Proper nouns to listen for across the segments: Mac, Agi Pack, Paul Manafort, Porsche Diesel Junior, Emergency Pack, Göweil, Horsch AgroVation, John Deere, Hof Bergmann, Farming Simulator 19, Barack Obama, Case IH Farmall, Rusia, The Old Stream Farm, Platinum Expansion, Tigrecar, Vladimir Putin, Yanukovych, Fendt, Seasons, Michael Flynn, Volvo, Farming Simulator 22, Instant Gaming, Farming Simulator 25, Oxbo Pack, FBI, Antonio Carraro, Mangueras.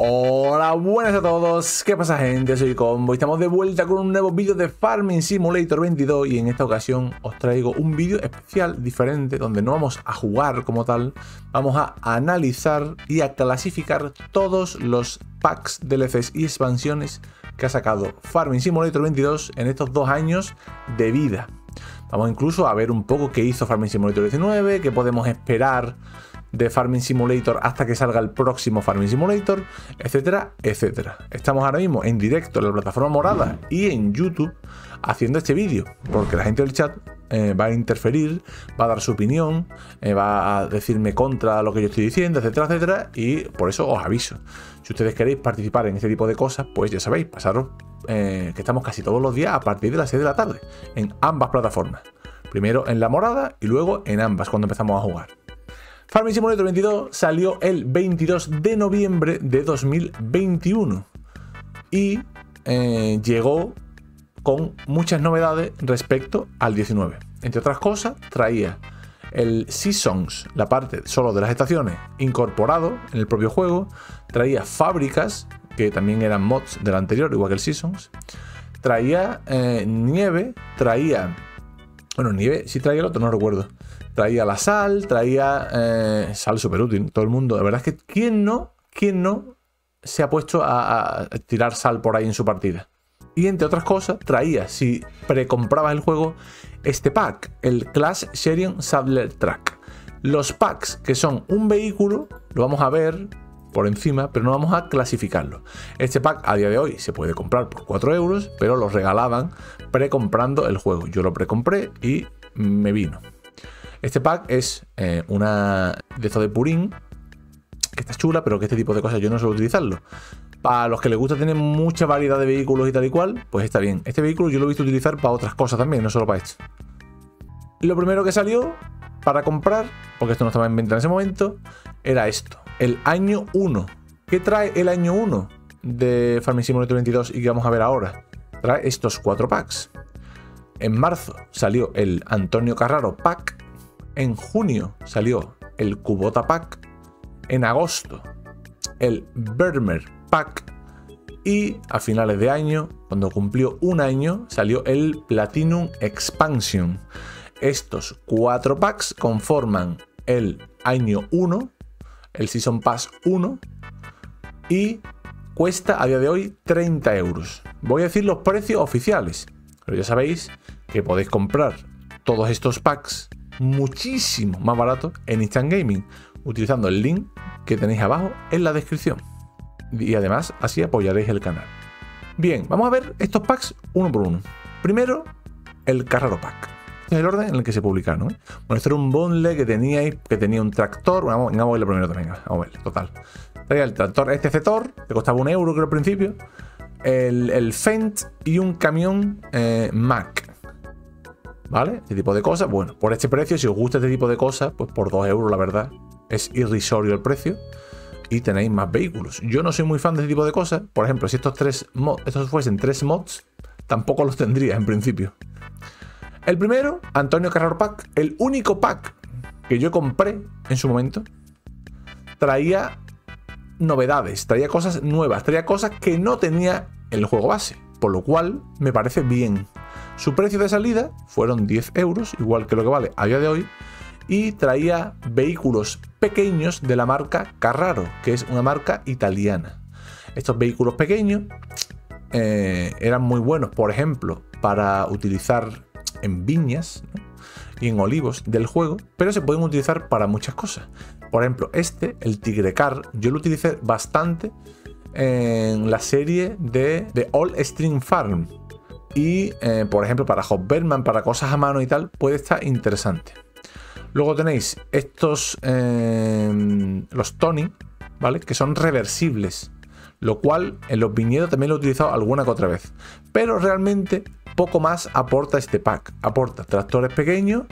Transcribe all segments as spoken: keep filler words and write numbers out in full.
Hola, buenas a todos, ¿qué pasa gente? Soy Combo y estamos de vuelta con un nuevo vídeo de Farming Simulator veintidós y en esta ocasión os traigo un vídeo especial, diferente, donde no vamos a jugar como tal, vamos a analizar y a clasificar todos los packs, D L Cs y expansiones que ha sacado Farming Simulator veintidós en estos dos años de vida. Vamos incluso a ver un poco qué hizo Farming Simulator diecinueve, qué podemos esperar de Farming Simulator hasta que salga el próximo Farming Simulator, etcétera, etcétera. Estamos ahora mismo en directo en la plataforma morada y en YouTube haciendo este vídeo, porque la gente del chat eh, va a interferir, va a dar su opinión, eh, va a decirme contra lo que yo estoy diciendo, etcétera, etcétera, y por eso os aviso. Si ustedes queréis participar en este tipo de cosas, pues ya sabéis, pasaros eh, que estamos casi todos los días a partir de las seis de la tarde, en ambas plataformas. Primero en la morada y luego en ambas, cuando empezamos a jugar. Farming Simulator veintidós salió el veintidós de noviembre de dos mil veintiuno y eh, llegó con muchas novedades respecto al diecinueve. Entre otras cosas, traía el Seasons, la parte solo de las estaciones, incorporado en el propio juego. Traía fábricas, que también eran mods del anterior, igual que el Seasons. Traía eh, nieve, traía... Bueno, nieve sí traía el otro, no recuerdo. Traía la sal, traía eh, sal súper útil, todo el mundo. La verdad es que ¿quién no, quién no se ha puesto a, a tirar sal por ahí en su partida? Y entre otras cosas, traía, si precomprabas el juego, este pack, el Claas Xerion Saddle Trac. Los packs que son un vehículo, lo vamos a ver por encima, pero no vamos a clasificarlo. Este pack a día de hoy se puede comprar por cuatro euros, pero los regalaban precomprando el juego. Yo lo precompré y me vino. Este pack es eh, una de estos de purín, que está chula, pero que este tipo de cosas yo no suelo utilizarlo. Para los que les gusta tener mucha variedad de vehículos y tal y cual, pues está bien. Este vehículo yo lo he visto utilizar para otras cosas también, no solo para esto. Lo primero que salió para comprar, porque esto no estaba en venta en ese momento, era esto, el año uno. ¿Qué trae el año uno de Farming Simulator veintidós y que vamos a ver ahora? Trae estos cuatro packs. En marzo salió el Antonio Carraro Pack. En junio salió el Kubota Pack, en agosto el Bermer Pack y a finales de año, cuando cumplió un año, salió el Platinum Expansion. Estos cuatro packs conforman el año uno, el Season Pass uno y cuesta a día de hoy treinta euros. Voy a decir los precios oficiales, pero ya sabéis que podéis comprar todos estos packs muchísimo más barato en Instant Gaming, utilizando el link que tenéis abajo en la descripción. Y además, así apoyaréis el canal. Bien, vamos a ver estos packs uno por uno. Primero, el Carraro Pack. Este es el orden en el que se publicaron, ¿eh? Bueno, esto era un bundle que teníais, que tenía un tractor. Bueno, vamos, vamos a verlo primero también. Vamos a ver, total. Traía el tractor, este Zetor, que costaba un euro creo al principio. El, el Fendt y un camión eh, Mac. ¿Vale? Este tipo de cosas. Bueno, por este precio, si os gusta este tipo de cosas, pues por dos euros, la verdad, es irrisorio el precio. Y tenéis más vehículos. Yo no soy muy fan de este tipo de cosas. Por ejemplo, si estos tres mods, estos fuesen tres mods, tampoco los tendría en principio. El primero, Antonio Carraro Pack. El único pack que yo compré en su momento. Traía novedades, traía cosas nuevas, traía cosas que no tenía el juego base. Por lo cual, me parece bien. Su precio de salida fueron diez euros, igual que lo que vale a día de hoy. Y traía vehículos pequeños de la marca Carraro, que es una marca italiana. Estos vehículos pequeños eh, eran muy buenos, por ejemplo, para utilizar en viñas, ¿no? Y en olivos del juego, pero se pueden utilizar para muchas cosas. Por ejemplo, este, el Tigrecar, yo lo utilicé bastante en la serie de The Old Stream Farm. Y, eh, por ejemplo, para Hof Bergmann, para cosas a mano y tal, puede estar interesante. Luego tenéis estos, eh, los Tony, ¿vale? Que son reversibles, lo cual en los viñedos también lo he utilizado alguna que otra vez. Pero realmente poco más aporta este pack. Aporta tractores pequeños,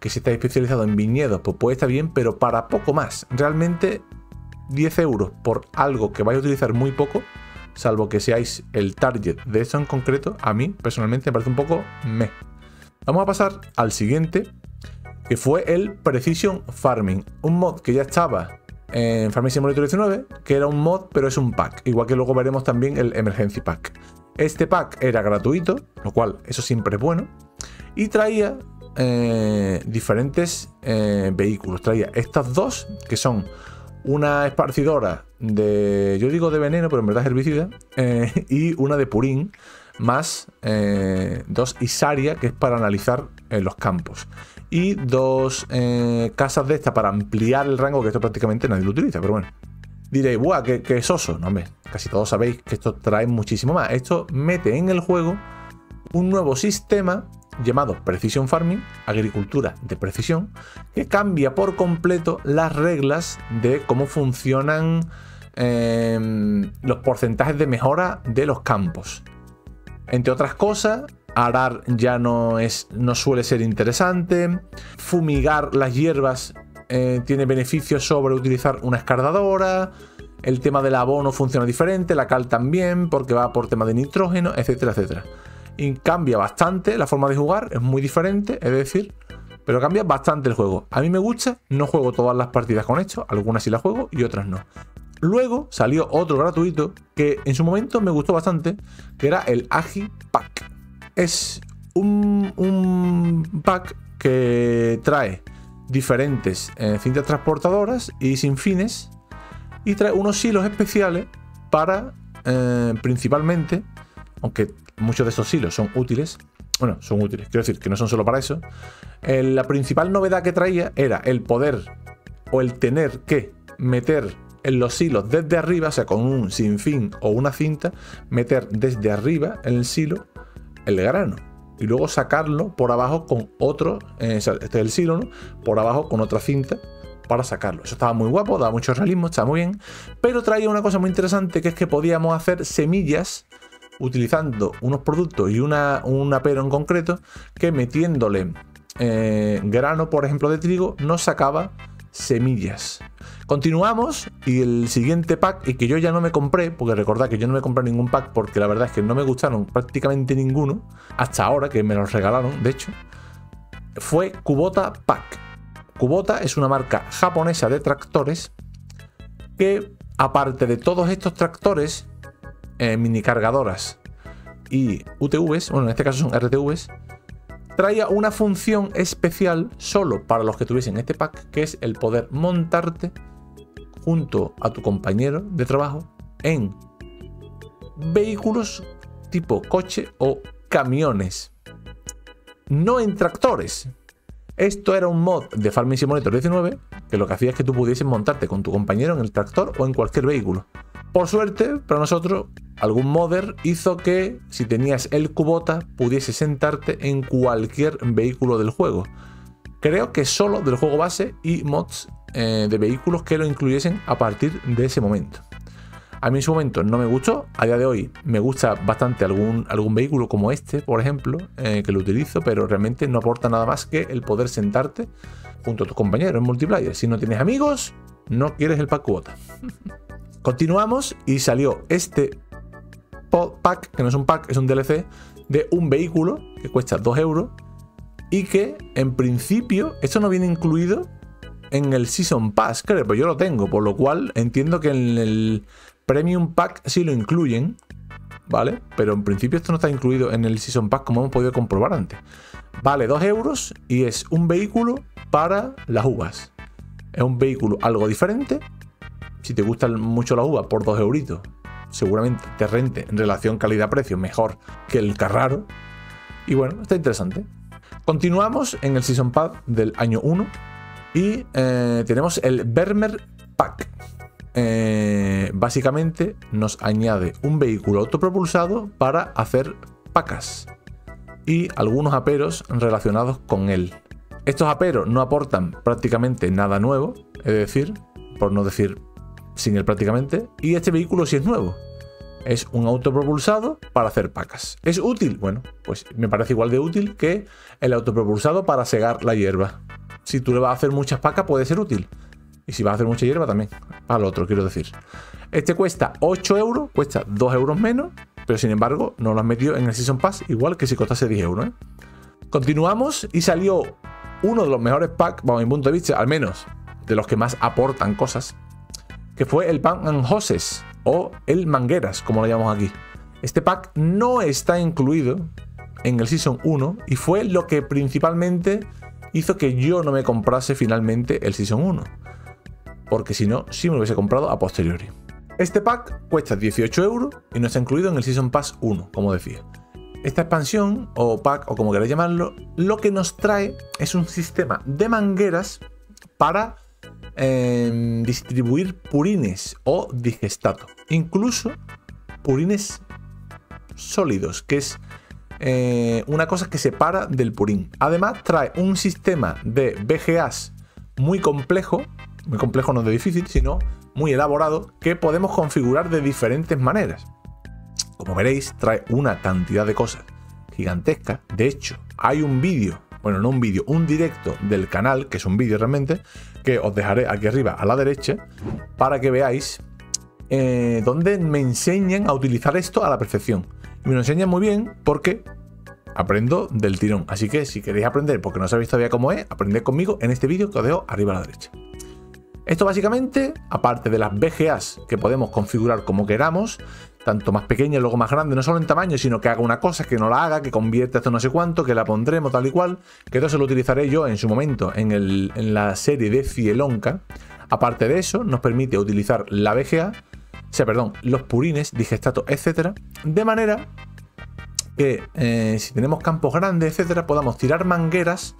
que si estáis especializados en viñedos, pues puede estar bien, pero para poco más. Realmente diez euros por algo que vais a utilizar muy poco, salvo que seáis el target de esto en concreto, a mí personalmente me parece un poco meh. Vamos a pasar al siguiente, que fue el Precision Farming, un mod que ya estaba en Farming Simulator diecinueve, que era un mod, pero es un pack, igual que luego veremos también el Emergency Pack. Este pack era gratuito, lo cual eso siempre es bueno, y traía eh, diferentes eh, vehículos. Traía estas dos, que son una esparcidora de, yo digo de veneno, pero en verdad es herbicida, eh, y una de purín, más eh, dos isaria, que es para analizar eh, los campos, y dos eh, casas de esta para ampliar el rango, que esto prácticamente nadie lo utiliza, pero bueno. Diréis, ¡buah, qué, qué soso! No, hombre, casi todos sabéis que esto trae muchísimo más. Esto mete en el juego un nuevo sistema llamado Precision Farming, agricultura de precisión, que cambia por completo las reglas de cómo funcionan eh, los porcentajes de mejora de los campos. Entre otras cosas, arar ya no, es, no suele ser interesante, fumigar las hierbas eh, tiene beneficios sobre utilizar una escardadora, el tema del abono funciona diferente, la cal también, porque va por tema de nitrógeno, etcétera, etcétera. Y cambia bastante la forma de jugar, es muy diferente, es decir, pero cambia bastante el juego. A mí me gusta, no juego todas las partidas con esto, algunas sí las juego y otras no. Luego salió otro gratuito que en su momento me gustó bastante, que era el Agi Pack. Es un, un pack que trae diferentes eh, cintas transportadoras y sin fines, y trae unos hilos especiales para, eh, principalmente, aunque muchos de estos hilos son útiles, bueno, son útiles, quiero decir que no son solo para eso, eh, la principal novedad que traía era el poder o el tener que meter en los hilos desde arriba, o sea, con un sinfín o una cinta, meter desde arriba en el silo el grano y luego sacarlo por abajo con otro, eh, este es el silo, ¿no? Por abajo con otra cinta para sacarlo. Eso estaba muy guapo, daba mucho realismo, estaba muy bien, pero traía una cosa muy interesante, que es que podíamos hacer semillas utilizando unos productos y una, un apero en concreto, que metiéndole eh, grano, por ejemplo, de trigo, nos sacaba semillas. Continuamos, y el siguiente pack, y que yo ya no me compré, porque recordad que yo no me compré ningún pack porque la verdad es que no me gustaron prácticamente ninguno hasta ahora, que me los regalaron de hecho, fue Kubota Pack. Kubota es una marca japonesa de tractores que, aparte de todos estos tractores, eh, minicargadoras y U T Vs, bueno, en este caso son R T Vs, traía una función especial solo para los que tuviesen este pack, que es el poder montarte junto a tu compañero de trabajo en vehículos tipo coche o camiones, no en tractores. Esto era un mod de Farming Simulator diecinueve, que lo que hacía es que tú pudieses montarte con tu compañero en el tractor o en cualquier vehículo. Por suerte para nosotros, algún modder hizo que, si tenías el Kubota, pudieses sentarte en cualquier vehículo del juego. Creo que solo del juego base, y mods eh, de vehículos que lo incluyesen a partir de ese momento. A mí en su momento no me gustó, a día de hoy me gusta bastante algún, algún vehículo como este, por ejemplo, eh, que lo utilizo, pero realmente no aporta nada más que el poder sentarte junto a tus compañeros en multiplayer. Si no tienes amigos, no quieres el pack Kubota. Continuamos, y salió este pack, que no es un pack, es un D L C de un vehículo que cuesta dos euros, y que en principio esto no viene incluido en el Season Pass, creo, pero yo lo tengo, por lo cual entiendo que en el Premium Pack sí lo incluyen, ¿vale? Pero en principio esto no está incluido en el Season Pass, como hemos podido comprobar antes. Vale dos euros y es un vehículo para las uvas. Es un vehículo algo diferente. Si te gustan mucho las uvas, por dos euritos, seguramente te rente en relación calidad-precio mejor que el Carraro. Y bueno, está interesante. Continuamos en el Season Pack del año uno. Y eh, tenemos el Bermer Pack. Eh, básicamente nos añade un vehículo autopropulsado para hacer pacas y algunos aperos relacionados con él. Estos aperos no aportan prácticamente nada nuevo, es decir, por no decir sin él prácticamente, y este vehículo sí es nuevo. Es un autopropulsado para hacer pacas. ¿Es útil? Bueno, pues me parece igual de útil que el autopropulsado para segar la hierba. Si tú le vas a hacer muchas pacas, puede ser útil. Y si vas a hacer mucha hierba también, para lo otro, quiero decir. Este cuesta ocho euros, cuesta dos euros menos, pero sin embargo no lo has metido en el Season Pass, igual que si costase diez euros, ¿eh? Continuamos, y salió uno de los mejores packs, bajo mi punto de vista, al menos de los que más aportan cosas, que fue el Pan and Hoses o el Mangueras, como lo llamamos aquí. Este pack no está incluido en el Season uno y fue lo que principalmente hizo que yo no me comprase finalmente el Season uno, porque si no, sí me lo hubiese comprado a posteriori. Este pack cuesta dieciocho euros y no está incluido en el Season Pass uno, como decía. Esta expansión, o pack, o como queráis llamarlo, lo que nos trae es un sistema de mangueras para eh, distribuir purines o digestato. Incluso purines sólidos, que es eh, una cosa que separa del purín. Además trae un sistema de B G As muy complejo, muy complejo no de difícil, sino muy elaborado, que podemos configurar de diferentes maneras. Como veréis, trae una cantidad de cosas gigantescas. De hecho, hay un vídeo, bueno, no un vídeo, un directo del canal, que es un vídeo realmente, que os dejaré aquí arriba a la derecha, para que veáis, eh, donde me enseñan a utilizar esto a la perfección. Y me lo enseñan muy bien porque aprendo del tirón. Así que si queréis aprender, porque no sabéis todavía cómo es, aprended conmigo en este vídeo que os dejo arriba a la derecha. Esto básicamente, aparte de las B G As que podemos configurar como queramos, tanto más pequeña y luego más grande, no solo en tamaño, sino que haga una cosa, que no la haga, que convierta esto no sé cuánto, que la pondremos tal y cual, que eso lo utilizaré yo en su momento en, el, en la serie de Zielonka. Aparte de eso, nos permite utilizar la B G A, o sea, perdón, los purines, digestatos, etcétera, de manera que eh, si tenemos campos grandes, etcétera, podamos tirar mangueras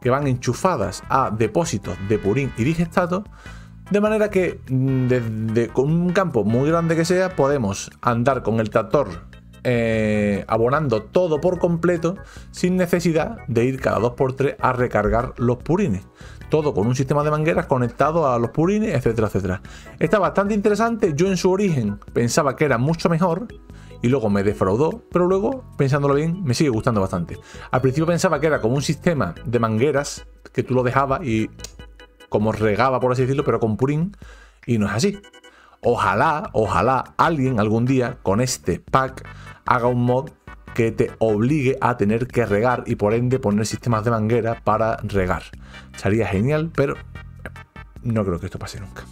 que van enchufadas a depósitos de purín y digestato, de manera que desde un campo muy grande que sea podemos andar con el tractor eh, abonando todo por completo sin necesidad de ir cada dos por tres a recargar los purines, todo con un sistema de mangueras conectado a los purines, etcétera, etcétera. Está bastante interesante. Yo en su origen pensaba que era mucho mejor y luego me defraudó, pero luego, pensándolo bien, me sigue gustando bastante. Al principio pensaba que era como un sistema de mangueras que tú lo dejabas y como regaba, por así decirlo, pero con purín, y no es así. Ojalá, ojalá alguien algún día con este pack haga un mod que te obligue a tener que regar y por ende poner sistemas de manguera para regar. Sería genial, pero no creo que esto pase nunca.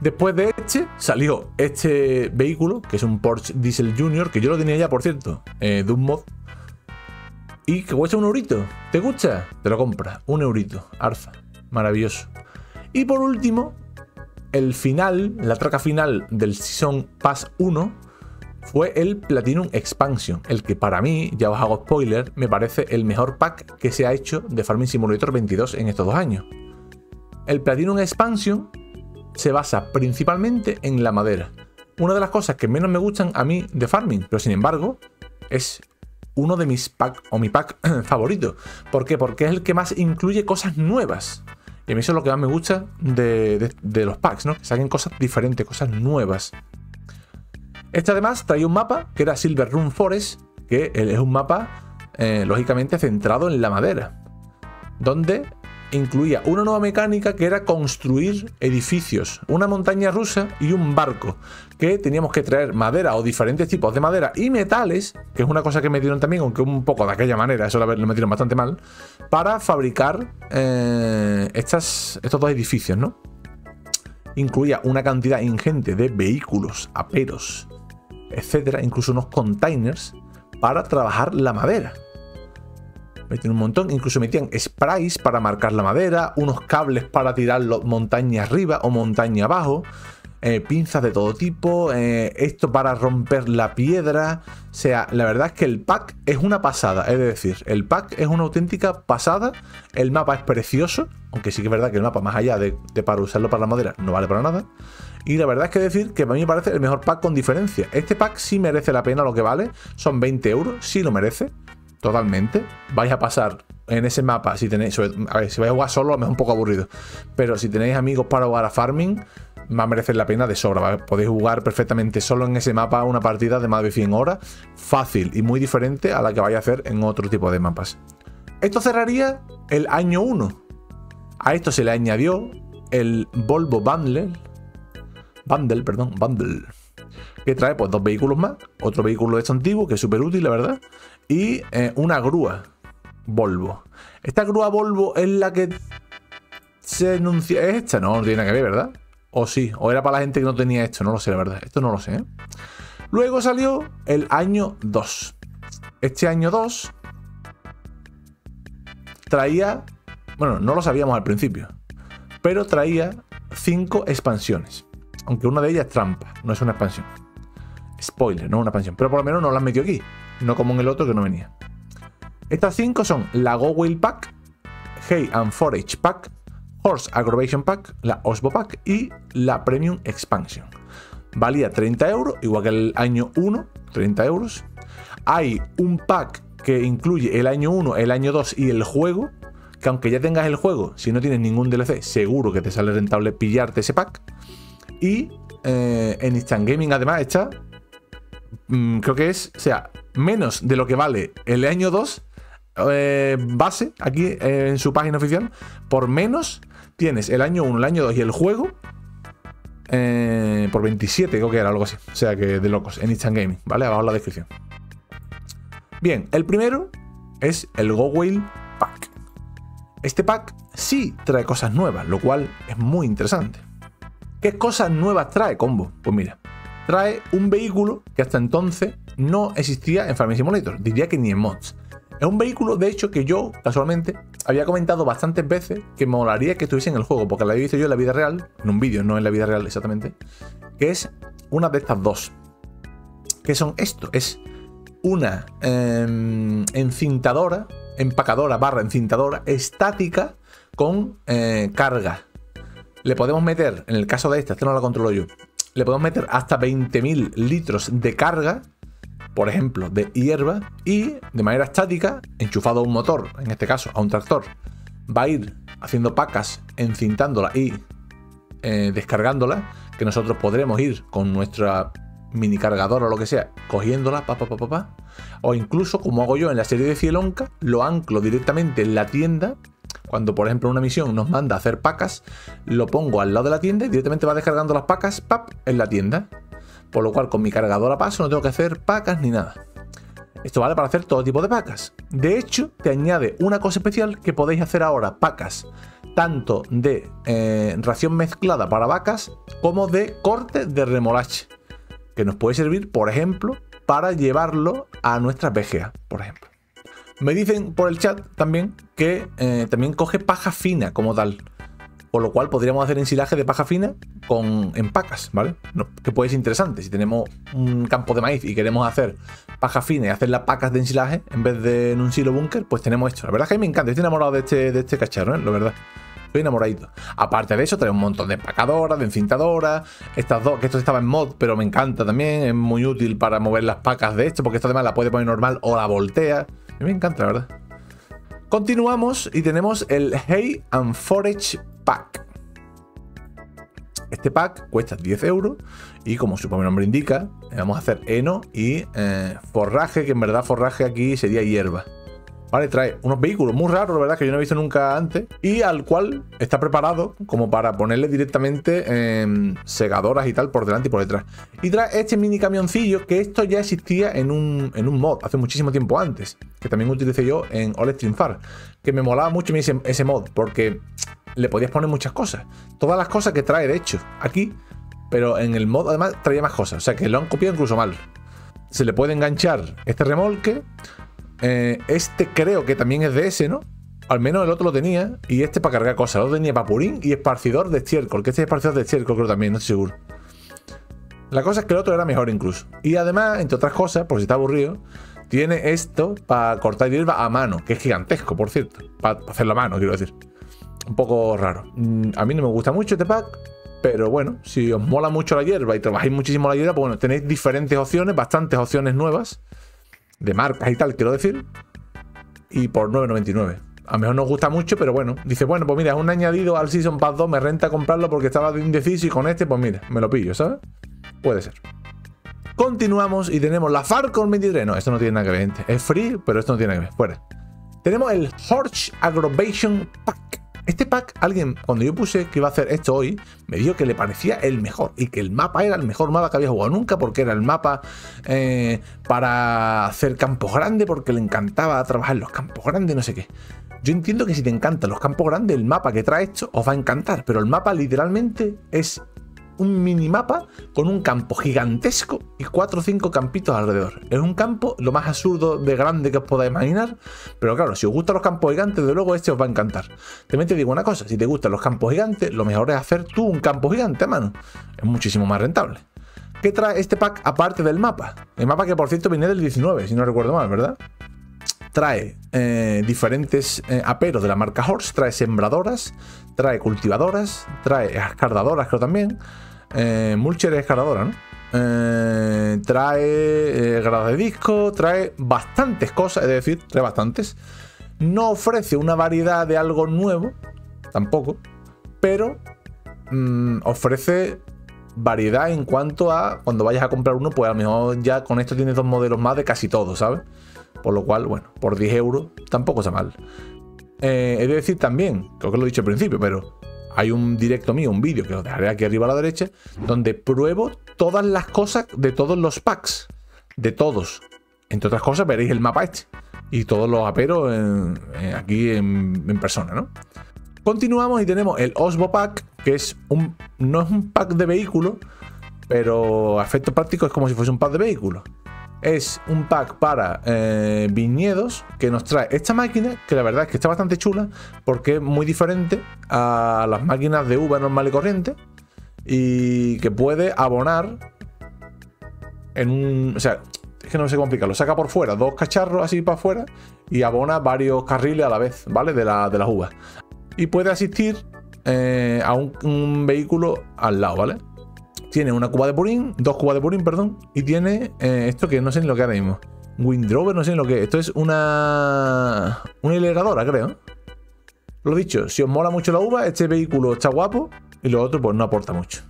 Después de este, salió este vehículo, que es un Porsche Diesel Junior, que yo lo tenía ya, por cierto, eh, de un mod, y que cuesta un eurito. ¿Te gusta? Te lo compras, un eurito, arza, maravilloso. Y por último, el final, la traca final del Season Pass uno, fue el Platinum Expansion, el que para mí, ya os hago spoiler, me parece el mejor pack que se ha hecho de Farming Simulator veintidós en estos dos años. El Platinum Expansion se basa principalmente en la madera. Una de las cosas que menos me gustan a mí de farming, pero sin embargo es uno de mis packs o mi pack favorito. ¿Por qué? Porque es el que más incluye cosas nuevas. Y a mí eso es lo que más me gusta de, de, de los packs, ¿no? Que saquen cosas diferentes, cosas nuevas. Este además traía un mapa que era Silverrun Forest, que es un mapa eh, lógicamente centrado en la madera, donde incluía una nueva mecánica que era construir edificios, una montaña rusa y un barco, que teníamos que traer madera o diferentes tipos de madera y metales, que es una cosa que me dieron también, aunque un poco de aquella manera, eso lo metieron bastante mal, para fabricar eh, estas, estos dos edificios, ¿no? Incluía una cantidad ingente de vehículos, aperos, etcétera, incluso unos containers para trabajar la madera. Metían un montón, incluso metían sprays para marcar la madera, unos cables para tirarlo montaña arriba o montaña abajo, eh, pinzas de todo tipo, eh, esto para romper la piedra. O sea, la verdad es que el pack es una pasada, es decir, el pack es una auténtica pasada. El mapa es precioso, aunque sí que es verdad que el mapa, más allá de, de para usarlo para la madera, no vale para nada. Y la verdad es que decir que a mí me parece el mejor pack con diferencia. Este pack sí merece la pena lo que vale, son veinte euros, sí lo merece. Totalmente, vais a pasar en ese mapa, si tenéis, a ver, si vais a jugar solo, a lo mejor un poco aburrido, pero si tenéis amigos para jugar a farming, va a merecer la pena de sobra, ¿vale? Podéis jugar perfectamente solo en ese mapa una partida de más de cien horas, fácil y muy diferente a la que vais a hacer en otro tipo de mapas. Esto cerraría el año uno, a esto se le añadió el Volvo Bundle, Bundle, perdón, Bundle, que trae pues dos vehículos más, otro vehículo de esto antiguo, que es súper útil, la verdad, y eh, una grúa Volvo. Esta grúa Volvo es la que se anuncia. ¿Es esta? No, no tiene nada que ver, ¿verdad? O sí, o era para la gente que no tenía esto, no lo sé, la verdad. Esto no lo sé, ¿eh? Luego salió el año dos. Este año dos traía, bueno, no lo sabíamos al principio, pero traía cinco expansiones. Aunque una de ellas es trampa, no es una expansión. Spoiler, no es una expansión. Pero por lo menos no la han metido aquí, no como en el otro que no venía. Estas cinco son la Göweil Pack, Hay and Forage Pack, Horsch AgroVation Pack, la Oxbo Pack y la Premium Expansion. Valía treinta euros, igual que el año uno, treinta euros. Hay un pack que incluye el año uno, el año dos y el juego, que aunque ya tengas el juego, si no tienes ningún D L C, seguro que te sale rentable pillarte ese pack. Y eh, en Instant Gaming además está, mmm, creo que es, o sea, menos de lo que vale el año dos, eh, base, aquí eh, en su página oficial, por menos tienes el año uno, el año dos y el juego, eh, por veintisiete creo que era, algo así. O sea que de locos, en Instant Gaming, ¿vale? Abajo en la descripción. Bien, el primero es el Göweil Pack. Este pack sí trae cosas nuevas, lo cual es muy interesante. ¿Qué cosas nuevas trae, combo? Pues mira, trae un vehículo que hasta entonces no existía en Farming Simulator, diría que ni en mods. Es un vehículo, de hecho, que yo, casualmente, había comentado bastantes veces que me molaría que estuviese en el juego, porque la he visto yo en la vida real, en un vídeo, no en la vida real exactamente, que es una de estas dos. ¿Qué son esto? Es una eh, encintadora, empacadora barra encintadora estática con eh, carga. Le podemos meter, en el caso de esta, esta no la controlo yo, le podemos meter hasta veinte mil litros de carga, por ejemplo, de hierba, y de manera estática, enchufado a un motor, en este caso a un tractor, va a ir haciendo pacas, encintándola y eh, descargándola, que nosotros podremos ir con nuestra mini cargadora o lo que sea, cogiéndola, pa, pa, pa, pa, pa. O incluso, como hago yo en la serie de Zielonka, lo anclo directamente en la tienda. Cuando, por ejemplo, una misión nos manda a hacer pacas, lo pongo al lado de la tienda y directamente va descargando las pacas, pap, en la tienda. Por lo cual, con mi cargadora paso, no tengo que hacer pacas ni nada. Esto vale para hacer todo tipo de pacas. De hecho, te añade una cosa especial que podéis hacer ahora, pacas, tanto de eh, ración mezclada para vacas como de corte de remolacha, que nos puede servir, por ejemplo, para llevarlo a nuestras B G A, por ejemplo. Me dicen por el chat también que eh, también coge paja fina como tal, por lo cual podríamos hacer ensilaje de paja fina con, en pacas, ¿vale? No, que puede ser interesante. Si tenemos un campo de maíz y queremos hacer paja fina y hacer las pacas de ensilaje en vez de en un silo búnker, pues tenemos esto. La verdad es que a mí me encanta, estoy enamorado de este, de este cacharro, ¿eh? La verdad. Estoy enamoradito. Aparte de eso, trae un montón de empacadoras, de encintadoras. Estas dos, que esto estaba en mod, pero me encanta también. Es muy útil para mover las pacas de esto, porque esto además la puede poner normal o la voltea. A mí me encanta, la verdad. Continuamos y tenemos el Hay and Forage Pack. Este pack cuesta diez euros y, como su propio nombre indica, vamos a hacer heno y eh, forraje, que en verdad forraje aquí sería hierba. Vale, trae unos vehículos muy raros, la verdad, que yo no he visto nunca antes, y al cual está preparado como para ponerle directamente eh, segadoras y tal por delante y por detrás. Y trae este mini camioncillo, que esto ya existía en un, en un mod hace muchísimo tiempo antes, que también utilicé yo en The Old Stream Farm, que me molaba mucho ese, ese mod, porque le podías poner muchas cosas. Todas las cosas que trae, de hecho, aquí, pero en el mod además traía más cosas, o sea que lo han copiado incluso mal. Se le puede enganchar este remolque. Eh, este creo que también es de ese, ¿no? Al menos el otro lo tenía. Y este para cargar cosas. El otro tenía papurín y esparcidor de estiércol. Que este es esparcidor de estiércol, creo también, no estoy seguro. La cosa es que el otro era mejor incluso. Y además, entre otras cosas, por si está aburrido, tiene esto para cortar hierba a mano, que es gigantesco, por cierto. Para hacerlo a mano, quiero decir. Un poco raro. A mí no me gusta mucho este pack, pero bueno, si os mola mucho la hierba y trabajáis muchísimo la hierba, pues bueno, tenéis diferentes opciones, bastantes opciones nuevas de marcas y tal, quiero decir, y por nueve noventa y nueve. A lo mejor nos gusta mucho, pero bueno, dice, bueno, pues mira, es un añadido al Season Pass dos, me renta comprarlo porque estaba de indeciso y con este, pues mira, me lo pillo, ¿sabes? Puede ser. Continuamos y tenemos la Farming veintitrés. No, esto no tiene nada que ver, gente. Es free, pero esto no tiene nada que ver. Fuera. Tenemos el Horsch AgroVation Pack. Este pack, alguien, cuando yo puse que iba a hacer esto hoy, me dijo que le parecía el mejor y que el mapa era el mejor mapa que había jugado nunca, porque era el mapa eh, para hacer campos grandes, porque le encantaba trabajar los campos grandes, no sé qué. Yo entiendo que si te encantan los campos grandes, el mapa que trae esto os va a encantar, pero el mapa literalmente es un minimapa con un campo gigantesco y cuatro o cinco campitos alrededor. Es un campo lo más absurdo de grande que os podáis imaginar, pero claro, si os gustan los campos gigantes, de luego este os va a encantar. También te digo una cosa, si te gustan los campos gigantes, lo mejor es hacer tú un campo gigante a mano. Es muchísimo más rentable. ¿Qué trae este pack aparte del mapa? El mapa que por cierto viene del diecinueve, si no recuerdo mal, ¿verdad? Trae eh, diferentes eh, aperos de la marca Horsch, trae sembradoras, trae cultivadoras, trae escardadoras creo también, eh, mulcher es escardadora, ¿no? Eh, trae eh, gradas de disco, trae bastantes cosas, es decir, trae bastantes. No ofrece una variedad de algo nuevo, tampoco, pero mmm, ofrece variedad en cuanto a cuando vayas a comprar uno, pues a lo mejor ya con esto tienes dos modelos más de casi todo, ¿sabes? Por lo cual, bueno, por diez euros tampoco está mal. Eh, he de decir también, creo que lo he dicho al principio, pero hay un directo mío, un vídeo que os dejaré aquí arriba a la derecha, donde pruebo todas las cosas de todos los packs. De todos. Entre otras cosas veréis el mapa este y todos los aperos en, en, aquí en, en persona, ¿no? Continuamos y tenemos el Oxbo Pack, que es un, no es un pack de vehículos, pero a efectos prácticos es como si fuese un pack de vehículos. Es un pack para eh, viñedos que nos trae esta máquina, que la verdad es que está bastante chula porque es muy diferente a las máquinas de uva normal y corriente y que puede abonar en un... O sea, es que no sé complicarlo. Saca por fuera dos cacharros así para afuera y abona varios carriles a la vez, ¿vale? De, la, de las uvas. Y puede asistir eh, a un, un vehículo al lado, ¿vale? Tiene una cuba de purín, dos cubas de purín, perdón, y tiene eh, esto que no sé ni lo que ahora mismo. Windrover, no sé ni lo que es. Esto es una... una hileradora, creo. Lo dicho, si os mola mucho la uva, este vehículo está guapo y lo otro pues no aporta mucho.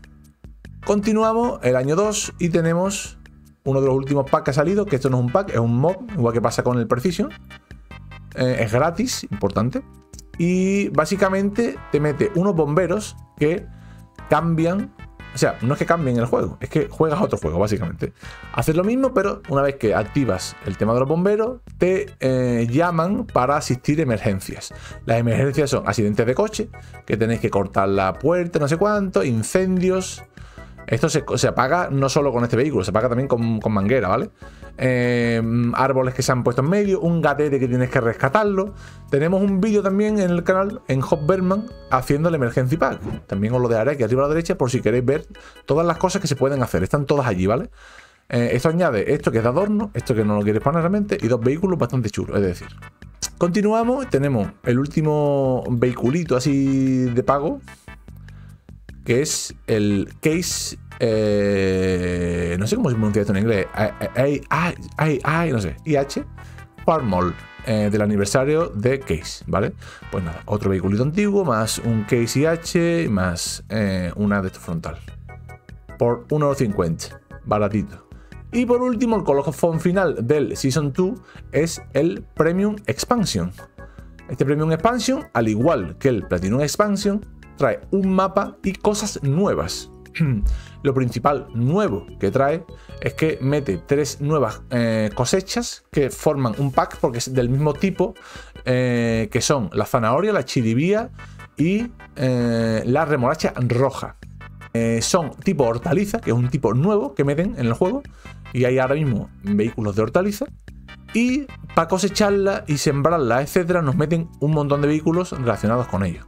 Continuamos el año dos y tenemos uno de los últimos packs que ha salido, que esto no es un pack, es un mod, igual que pasa con el Precision. Eh, es gratis, importante. Y básicamente te mete unos bomberos que cambian... O sea, no es que cambien el juego, es que juegas otro juego, básicamente. Haces lo mismo, pero una vez que activas el tema de los bomberos, te eh, llaman para asistir emergencias. Las emergencias son accidentes de coche, que tenéis que cortar la puerta, no sé cuánto, incendios... Esto se, se apaga no solo con este vehículo, se apaga también con, con manguera, ¿vale? Eh, árboles que se han puesto en medio, un gatete que tienes que rescatarlo. Tenemos un vídeo también en el canal, en Hof Bergmann, haciendo el Emergency Pack. También os lo dejaré aquí arriba a la derecha por si queréis ver todas las cosas que se pueden hacer. Están todas allí, ¿vale? Eh, esto añade esto que es de adorno, esto que no lo quieres poner realmente, y dos vehículos bastante chulos, es decir. Continuamos, tenemos el último vehiculito así de pago, que es el Case... Eh, no sé cómo se pronuncia esto en inglés. Hay, no sé. I H Farmall, eh, del aniversario de Case, ¿vale? Pues nada, otro vehículo antiguo, más un Case I H, más eh, una de estos frontal. Por uno cincuenta, baratito. Y por último, el colofón final del Season dos es el Premium Expansion. Este Premium Expansion, al igual que el Platinum Expansion, trae un mapa y cosas nuevas. Lo principal nuevo que trae es que mete tres nuevas eh, cosechas que forman un pack porque es del mismo tipo, eh, que son la zanahoria, la chiribía y eh, la remolacha roja. Eh, son tipo hortaliza, que es un tipo nuevo que meten en el juego y hay ahora mismo vehículos de hortaliza. Y para cosecharla y sembrarla, etcétera, nos meten un montón de vehículos relacionados con ello.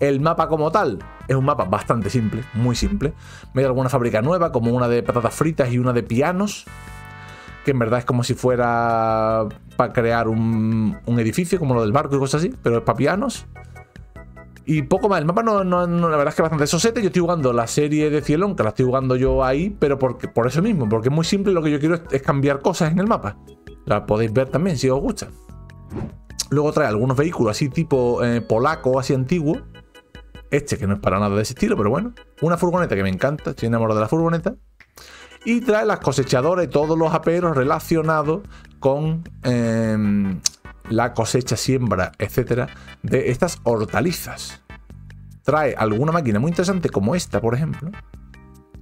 El mapa como tal es un mapa bastante simple, muy simple. Mete alguna fábrica nueva, como una de patatas fritas y una de pianos, que en verdad es como si fuera para crear un, un edificio, como lo del barco y cosas así, pero es para pianos. Y poco más, el mapa no, no, no, la verdad es que bastante sosete. Yo estoy jugando la serie de Zielonka, la estoy jugando yo ahí, pero porque, por eso mismo, porque es muy simple. Lo que yo quiero es, es cambiar cosas en el mapa. La podéis ver también si os gusta. Luego trae algunos vehículos así tipo eh, polaco, así antiguo. Este que no es para nada de ese estilo, pero bueno. Una furgoneta que me encanta, estoy enamorado de la furgoneta. Y trae las cosechadoras y todos los aperos relacionados con eh, la cosecha, siembra, etcétera, de estas hortalizas. Trae alguna máquina muy interesante como esta, por ejemplo.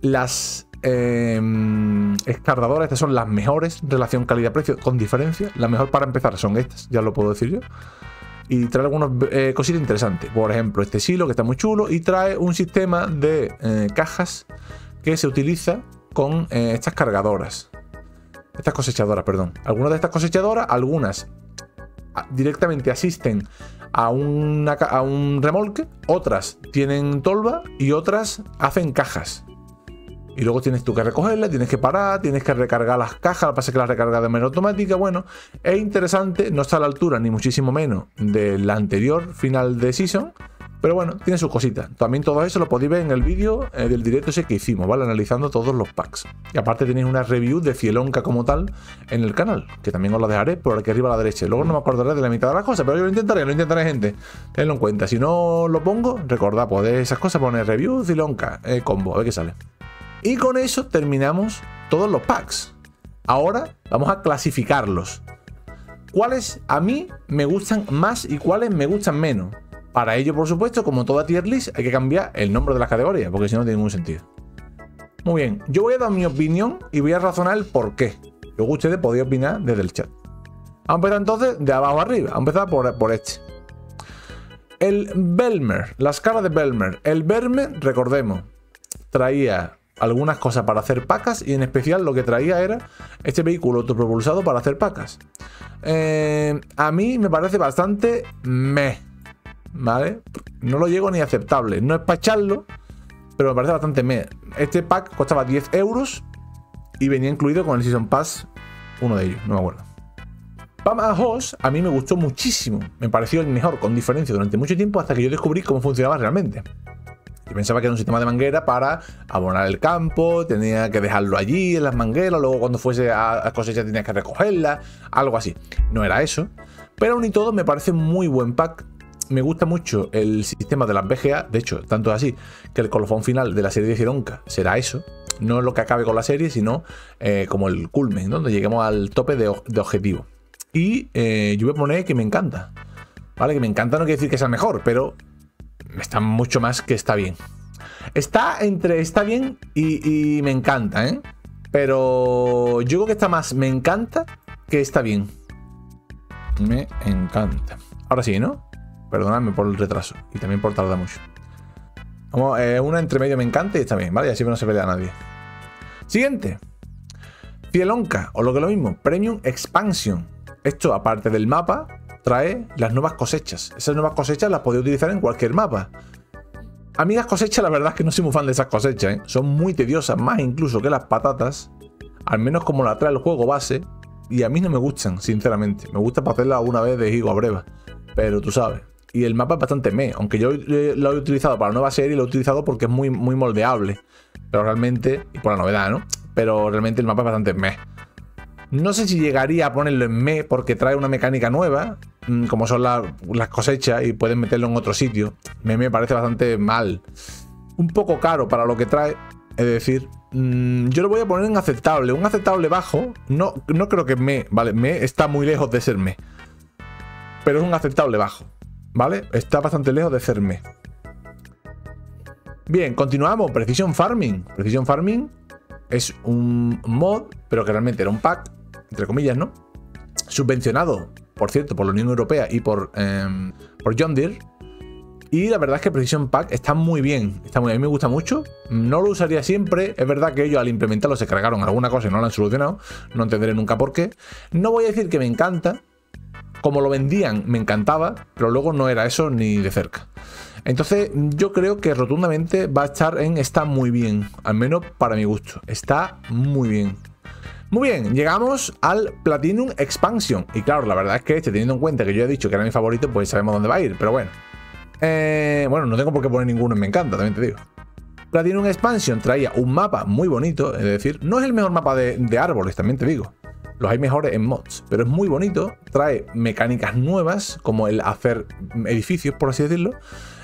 Las eh, escardadoras, estas son las mejores, relación calidad-precio, con diferencia. La mejor para empezar son estas, ya lo puedo decir yo. y trae algunas eh, cositas interesantes. Por ejemplo, este silo que está muy chulo y trae un sistema de eh, cajas que se utiliza con eh, estas cargadoras. Estas cosechadoras, perdón. Algunas de estas cosechadoras, algunas directamente asisten a, una, a un remolque, otras tienen tolva y otras hacen cajas. Y luego tienes tú que recogerla, tienes que parar, tienes que recargar las cajas, pasa que las recargas de manera automática. Bueno, es interesante, no está a la altura ni muchísimo menos de la anterior final de Season, pero bueno, tiene sus cositas. También todo eso lo podéis ver en el vídeo eh, del directo ese que hicimos, ¿vale? Analizando todos los packs. Y aparte tenéis una review de Zielonka como tal en el canal, que también os la dejaré por aquí arriba a la derecha. Luego no me acordaré de la mitad de las cosas, pero yo lo intentaré, lo intentaré, gente. Tenedlo en cuenta. Si no lo pongo, recordad, podéis esas cosas, poner review Zielonka, eh, combo, a ver qué sale. Y con eso terminamos todos los packs. Ahora vamos a clasificarlos. ¿Cuáles a mí me gustan más y cuáles me gustan menos? Para ello, por supuesto, como toda tier list, hay que cambiar el nombre de las categorías, porque si no, no tiene ningún sentido. Muy bien, yo voy a dar mi opinión y voy a razonar el porqué. Luego ustedes podéis opinar desde el chat. Vamos a empezar entonces de abajo arriba. Vamos a empezar por, por este. El Bermer, las caras de Bermer. El Bermer, recordemos, traía algunas cosas para hacer pacas y en especial lo que traía era este vehículo autopropulsado para hacer pacas. Eh, a mí me parece bastante meh, ¿vale? No lo llego ni aceptable. No es para echarlo, pero me parece bastante meh. Este pack costaba diez euros y venía incluido con el Season Pass, uno de ellos, no me acuerdo. Pan and Hoses a mí me gustó muchísimo. Me pareció el mejor, con diferencia, durante mucho tiempo hasta que yo descubrí cómo funcionaba realmente. Yo pensaba que era un sistema de manguera para abonar el campo, tenía que dejarlo allí en las mangueras, luego cuando fuese a cosechar tenías que recogerla, algo así. No era eso. Pero aún y todo me parece muy buen pack. Me gusta mucho el sistema de las B G A, de hecho, tanto es así que el colofón final de la serie de Zielonka será eso. No lo que acabe con la serie, sino eh, como el culmen, ¿no? Donde lleguemos al tope de, de objetivo. Y eh, yo voy a poner que me encanta. Vale, que me encanta no quiere decir que sea mejor, pero está mucho más que está bien. Está entre está bien y, y me encanta, ¿eh? Pero yo creo que está más me encanta que está bien. Me encanta. Ahora sí, ¿no? Perdonadme por el retraso y también por tardar mucho. Vamos, eh, una entre medio me encanta y está bien, ¿vale? Y así no se pelea a nadie. Siguiente. Zielonka, o lo que es lo mismo, Premium Expansion. Esto, aparte del mapa, trae las nuevas cosechas. Esas nuevas cosechas las podéis utilizar en cualquier mapa. A mí las cosechas, la verdad es que no soy muy fan de esas cosechas, ¿eh? Son muy tediosas, más incluso que las patatas. Al menos como la trae el juego base. Y a mí no me gustan, sinceramente. Me gusta para hacerla una vez de higo a breva. Pero tú sabes. Y el mapa es bastante meh. Aunque yo lo he utilizado para la nueva serie, lo he utilizado porque es muy, muy moldeable. Pero realmente, y por la novedad, ¿no? Pero realmente el mapa es bastante meh. No sé si llegaría a ponerlo en meh porque trae una mecánica nueva, como son la, las cosechas, y pueden meterlo en otro sitio. Me, me parece bastante mal. Un poco caro para lo que trae. Es decir, mmm, yo lo voy a poner en aceptable. Un aceptable bajo. No, no creo que me, ¿vale? Me está muy lejos de ser me. Pero es un aceptable bajo, ¿vale? Está bastante lejos de ser me. Bien, continuamos. Precision Farming. Precision Farming es un mod, pero que realmente era un pack, entre comillas, ¿no? Subvencionado, por cierto, por la Unión Europea y por, eh, por John Deere. Y la verdad es que Precision Pack está muy bien. Está muy bien, a mí me gusta mucho. No lo usaría siempre. Es verdad que ellos al implementarlo se cargaron alguna cosa y no lo han solucionado. No entenderé nunca por qué. No voy a decir que me encanta. Como lo vendían, me encantaba, pero luego no era eso ni de cerca. Entonces yo creo que rotundamente va a estar en está muy bien. Al menos para mi gusto. Está muy bien. Muy bien, llegamos al Platinum Expansion. Y claro, la verdad es que este, teniendo en cuenta que yo he dicho que era mi favorito, pues sabemos dónde va a ir, pero bueno. Eh, bueno, no tengo por qué poner ninguno, me encanta, también te digo. Platinum Expansion traía un mapa muy bonito, es decir, no es el mejor mapa de, de árboles, también te digo. Los hay mejores en mods, pero es muy bonito. Trae mecánicas nuevas, como el hacer edificios, por así decirlo.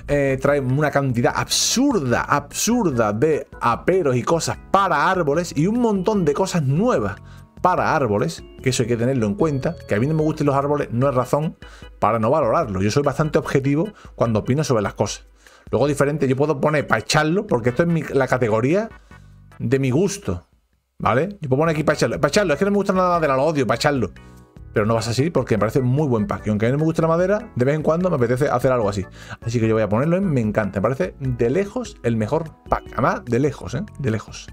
Eh, trae una cantidad absurda, absurda de aperos y cosas para árboles y un montón de cosas nuevas para árboles, que eso hay que tenerlo en cuenta, que a mí no me gusten los árboles no es razón para no valorarlo. Yo soy bastante objetivo cuando opino sobre las cosas. Luego diferente, yo puedo poner para echarlo, porque esto es mi, la categoría de mi gusto, ¿vale? Yo puedo poner aquí para echarlo, para echarlo, es que no me gusta nada de la, lo odio, para echarlo. Pero no vas así porque me parece muy buen pack. Y aunque a mí no me gusta la madera, de vez en cuando me apetece hacer algo así. Así que yo voy a ponerlo en me encanta. Me parece de lejos el mejor pack. Además, de lejos, ¿eh? De lejos.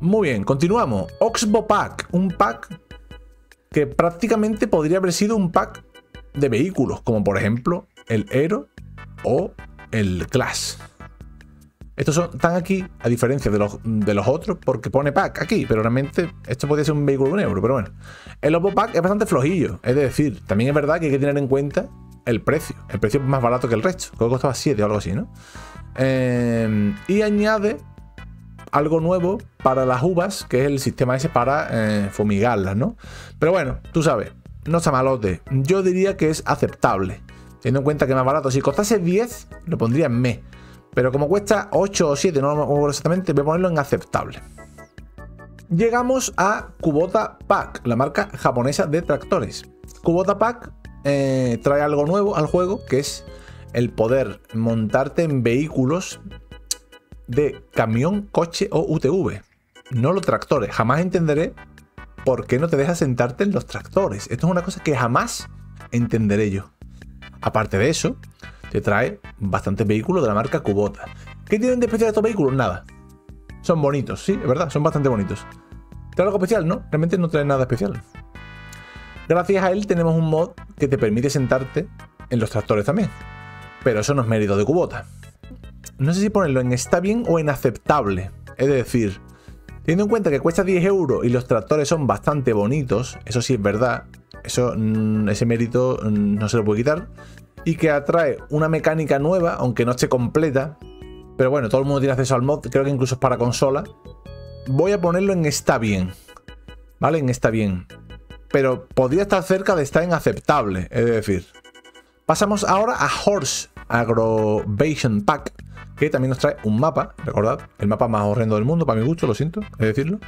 Muy bien, continuamos. Oxbo Pack. Un pack que prácticamente podría haber sido un pack de vehículos. Como por ejemplo el Hero o el Claas. Estos son, están aquí, a diferencia de los, de los otros, porque pone pack aquí, pero realmente esto podría ser un vehículo de un euro, pero bueno. El Oxbo Pack es bastante flojillo, es decir, también es verdad que hay que tener en cuenta el precio. El precio es más barato que el resto, creo que costaba siete o algo así, ¿no? Eh, y añade algo nuevo para las uvas, que es el sistema ese para eh, fumigarlas, ¿no? Pero bueno, tú sabes, no está malote. Yo diría que es aceptable, teniendo en cuenta que es más barato. Si costase diez, lo pondría en mes. Pero como cuesta ocho o siete, no me acuerdo exactamente, voy a ponerlo en aceptable. Llegamos a Kubota Pack, la marca japonesa de tractores. Kubota Pack eh, trae algo nuevo al juego, que es el poder montarte en vehículos de camión, coche o U T V. No los tractores. Jamás entenderé por qué no te dejas sentarte en los tractores. Esto es una cosa que jamás entenderé yo. Aparte de eso, te trae bastantes vehículos de la marca Kubota. ¿Qué tienen de especial estos vehículos? Nada. Son bonitos, sí, es verdad, son bastante bonitos. ¿Trae algo especial? No, realmente no trae nada especial. Gracias a él tenemos un mod que te permite sentarte en los tractores también. Pero eso no es mérito de Kubota. No sé si ponerlo en está bien o en aceptable. Es decir, teniendo en cuenta que cuesta diez euros y los tractores son bastante bonitos, eso sí es verdad, eso, ese mérito no se lo puede quitar. Y que atrae una mecánica nueva, aunque no esté completa. Pero bueno, todo el mundo tiene acceso al mod, creo que incluso es para consola. Voy a ponerlo en está bien. ¿Vale? En está bien. Pero podría estar cerca de estar en aceptable, es decir. Pasamos ahora a Horsch AgroVation Pack, que también nos trae un mapa, recordad. El mapa más horrendo del mundo, para mi gusto, lo siento, es decirlo.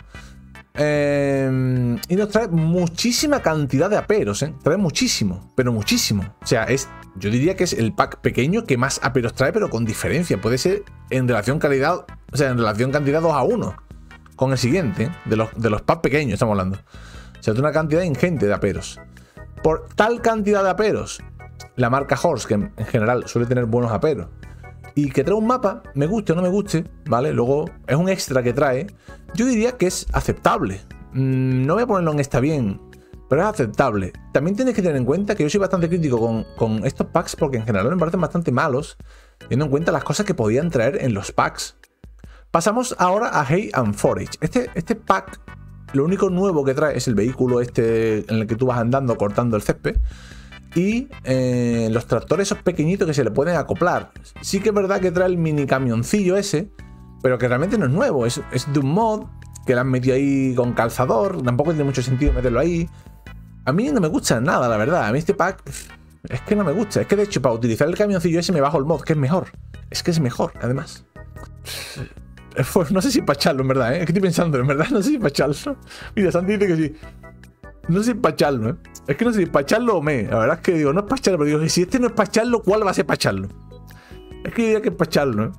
Eh, y nos trae muchísima cantidad de aperos, ¿eh? Trae muchísimo, pero muchísimo. O sea, es, yo diría que es el pack pequeño que más aperos trae, pero con diferencia. Puede ser en relación calidad, o sea, en relación cantidad dos a uno con el siguiente, ¿eh? de, los, de los packs pequeños estamos hablando. O sea, es una cantidad ingente de aperos. Por tal cantidad de aperos, la marca Horsch, que en general suele tener buenos aperos, y que trae un mapa, me guste o no me guste, ¿vale? Luego es un extra que trae. Yo diría que es aceptable. Mm, no voy a ponerlo en está bien, pero es aceptable. También tienes que tener en cuenta que yo soy bastante crítico con, con estos packs, porque en general me parecen bastante malos, teniendo en cuenta las cosas que podían traer en los packs. Pasamos ahora a Hay and Forage. Este, este pack, lo único nuevo que trae es el vehículo este en el que tú vas andando cortando el césped. Y eh, los tractores esos pequeñitos que se le pueden acoplar. Sí que es verdad que trae el mini camioncillo ese, pero que realmente no es nuevo. Es, es de un mod que lo han metido ahí con calzador. Tampoco tiene mucho sentido meterlo ahí. A mí no me gusta nada, la verdad. A mí este pack es que no me gusta. Es que de hecho para utilizar el camioncillo ese me bajo el mod, que es mejor. Es que es mejor, además. Pues no sé si para echarlo, en verdad, ¿eh? Es que estoy pensando, en verdad, no sé si para echarlo. Mira, Santi dice que sí. No sé si pacharlo, ¿eh? Es que no sé si pacharlo o me. La verdad es que digo, no es pacharlo, pero digo, si este no es pacharlo, ¿cuál va a ser pacharlo? Es que yo diría que es pacharlo, ¿eh?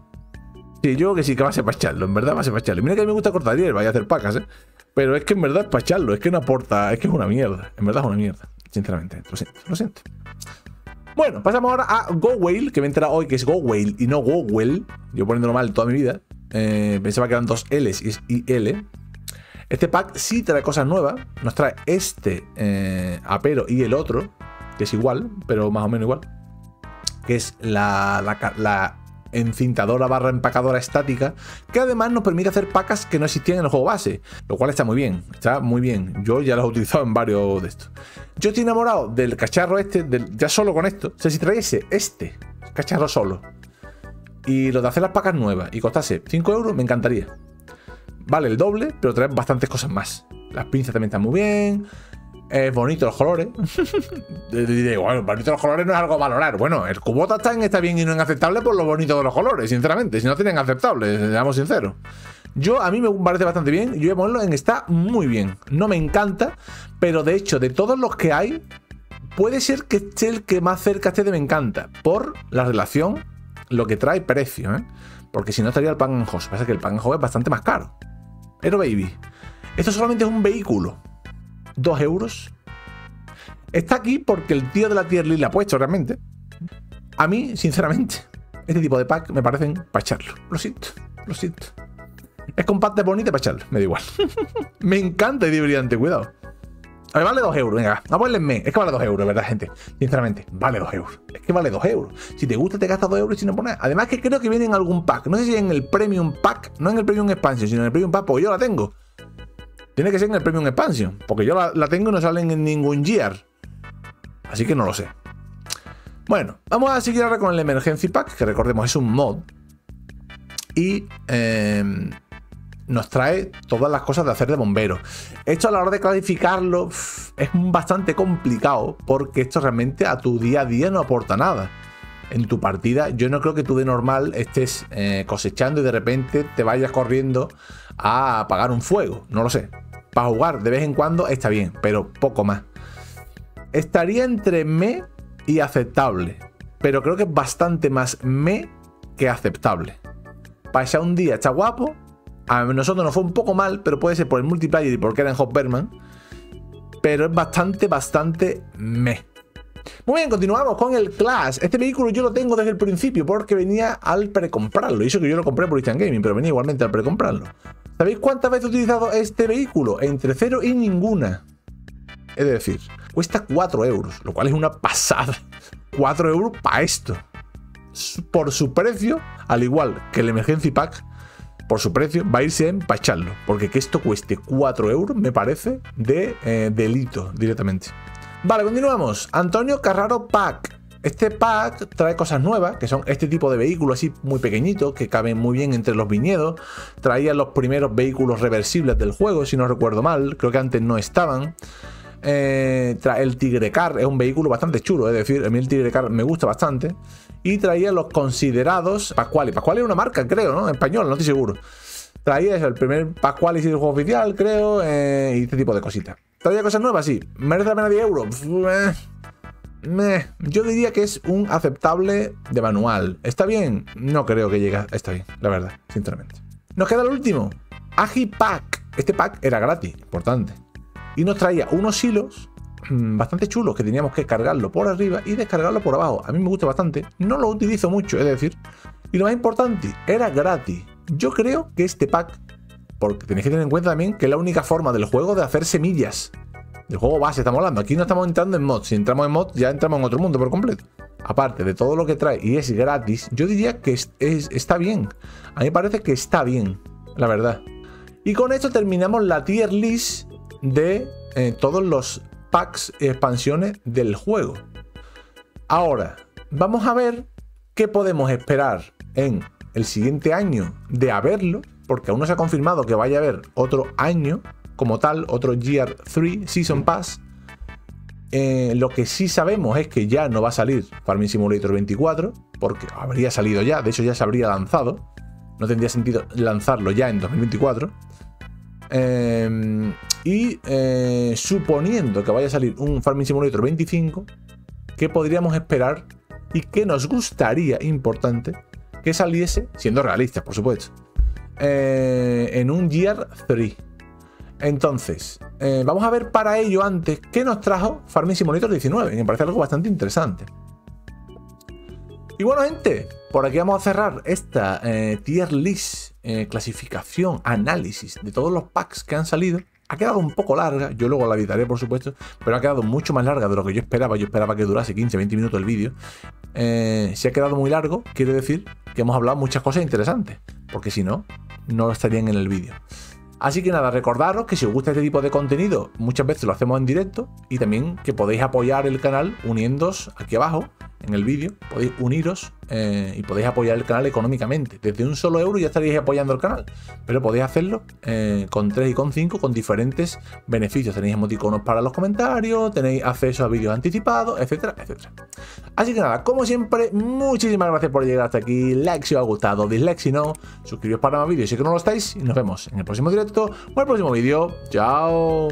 Sí, yo creo que sí, que va a ser pacharlo, en verdad va a ser pacharlo. Mira que a mí me gusta cortar hierba y hacer pacas, ¿eh? Pero es que en verdad es pacharlo, es que no aporta, es que es una mierda. En verdad es una mierda, sinceramente. Lo siento, lo siento. Bueno, pasamos ahora a Göweil, que me he enterado hoy que es Göweil y no Göweil. Yo poniéndolo mal toda mi vida. Eh, pensaba que eran dos L's y es I L. Este pack sí trae cosas nuevas. Nos trae este eh, apero y el otro, que es igual, pero más o menos igual, que es la, la, la encintadora barra empacadora estática, que además nos permite hacer pacas que no existían en el juego base, lo cual está muy bien, está muy bien. Yo ya los he utilizado en varios de estos. Yo estoy enamorado del cacharro este, del, ya solo con esto. O sea, si trajese este cacharro solo y lo de hacer las pacas nuevas y costase cinco euros, me encantaría. Vale el doble, pero trae bastantes cosas más. Las pinzas también están muy bien. Es bonito los colores. Diré, bueno, bonito los colores no es algo a valorar. Bueno, el Kubota está en está bien y no en aceptable por lo bonito de los colores, sinceramente. Si no tienen aceptable, seamos sinceros. Yo, a mí me parece bastante bien. Yo voy a ponerlo en está muy bien. No me encanta, pero de hecho, de todos los que hay, puede ser que esté el que más cerca esté de me encanta. Por la relación, lo que trae precio, ¿eh? Porque si no estaría el Pan and Hoses. Pasa que el Pan and Hoses es bastante más caro. Hero Baby. Esto solamente es un vehículo. Dos euros. Está aquí porque el tío de la tier list la ha puesto realmente. A mí, sinceramente, este tipo de pack me parecen para echarlo. Lo siento, lo siento. Es compacto, bonito para echarlo, me da igual. Me encanta y de brillante, cuidado. A ver, vale dos euros, venga, va a ponerle. Es que vale dos euros, ¿verdad, gente? Sinceramente, vale dos euros. Es que vale dos euros. Si te gusta, te gastas dos euros y si no pones. Además, que creo que viene en algún pack. No sé si en el Premium Pack, no en el Premium Expansion, sino en el Premium Pack, porque yo la tengo. Tiene que ser en el Premium Expansion, porque yo la, la tengo y no salen en ningún Gear. Así que no lo sé. Bueno, vamos a seguir ahora con el Emergency Pack, que recordemos es un mod. Y eh, nos trae todas las cosas de hacer de bombero. Esto a la hora de clasificarlo es bastante complicado, porque esto realmente a tu día a día no aporta nada. En tu partida yo no creo que tú de normal estés eh, cosechando y de repente te vayas corriendo a apagar un fuego. No lo sé. Para jugar de vez en cuando está bien, pero poco más. Estaría entre me y aceptable, pero creo que es bastante más me que aceptable. Para echar un día está guapo. A nosotros nos fue un poco mal, pero puede ser por el multiplayer y porque era en Hof Bergmann. Pero es bastante, bastante meh. Muy bien, continuamos con el Claas. Este vehículo yo lo tengo desde el principio porque venía al precomprarlo. Y eso que yo lo compré por Instant Gaming, pero venía igualmente al precomprarlo. ¿Sabéis cuántas veces he utilizado este vehículo? Entre cero y ninguna. Es decir, cuesta cuatro euros, lo cual es una pasada. cuatro euros para esto. Por su precio, al igual que el Emergency Pack, por su precio va a irse a empacharlo, porque que esto cueste cuatro euros me parece de eh, delito directamente. Vale, continuamos. Antonio Carraro Pack. Este pack trae cosas nuevas, que son este tipo de vehículos así muy pequeñitos, que caben muy bien entre los viñedos. Traían los primeros vehículos reversibles del juego, si no recuerdo mal. Creo que antes no estaban. Eh, el Tigrecar es un vehículo bastante chulo, es decir, a mí el Tigrecar me gusta bastante. Y traía los considerados Pasquali. Pasquali es una marca, creo, ¿no? En español, no estoy seguro. Traía eso, el primer Pasquali del juego oficial, creo, eh, y este tipo de cositas. Traía cosas nuevas, sí. ¿Merece la pena diez euros? Meh. Meh. Yo diría que es un aceptable de manual. ¿Está bien? No creo que llegue. Está bien, la verdad, sinceramente. Nos queda el último. Agi Pack. Este pack era gratis, importante. Y nos traía unos hilos bastante chulos que teníamos que cargarlo por arriba y descargarlo por abajo. A mí me gusta bastante, no lo utilizo mucho, es decir. Y lo más importante, era gratis. Yo creo que este pack, porque tenéis que tener en cuenta también que es la única forma del juego de hacer semillas. Del juego base estamos hablando, aquí no estamos entrando en mods. Si entramos en mods ya entramos en otro mundo por completo. Aparte de todo lo que trae y es gratis, yo diría que es, es, está bien. A mí me parece que está bien, la verdad. Y con esto terminamos la tier list de eh, todos los packs y expansiones del juego. Ahora, vamos a ver qué podemos esperar en el siguiente año de haberlo, porque aún no se ha confirmado que vaya a haber otro año como tal, otro Year tres Season Pass. Eh, lo que sí sabemos es que ya no va a salir Farming Simulator veinticuatro, porque habría salido ya, de hecho ya se habría lanzado. No tendría sentido lanzarlo ya en dos mil veinticuatro. Eh, y eh, suponiendo que vaya a salir un Farming Simulator veinticinco, ¿qué podríamos esperar y qué nos gustaría, importante, que saliese, siendo realistas, por supuesto, eh, en un Year tres? Entonces, eh, vamos a ver para ello antes qué nos trajo Farming Simulator diecinueve, que me parece algo bastante interesante. Y bueno, gente, por aquí vamos a cerrar esta eh, tier list, eh, clasificación, análisis de todos los packs que han salido. Ha quedado un poco larga, yo luego la editaré por supuesto, pero ha quedado mucho más larga de lo que yo esperaba. Yo esperaba que durase quince a veinte minutos el vídeo. Eh, si ha quedado muy largo, quiere decir que hemos hablado muchas cosas interesantes, porque si no, no estarían en el vídeo. Así que nada, recordaros que si os gusta este tipo de contenido, muchas veces lo hacemos en directo, y también que podéis apoyar el canal uniéndoos aquí abajo en el vídeo. Podéis uniros eh, y podéis apoyar el canal económicamente. Desde un solo euro ya estaríais apoyando el canal, pero podéis hacerlo eh, con tres y con cinco, con diferentes beneficios. Tenéis emoticonos para los comentarios, tenéis acceso a vídeos anticipados, etcétera, etcétera. Así que nada, como siempre, muchísimas gracias por llegar hasta aquí. Like si os ha gustado, dislike si no, suscribiros para más vídeos si no lo estáis, y nos vemos en el próximo directo. Bueno, el próximo vídeo. Chao.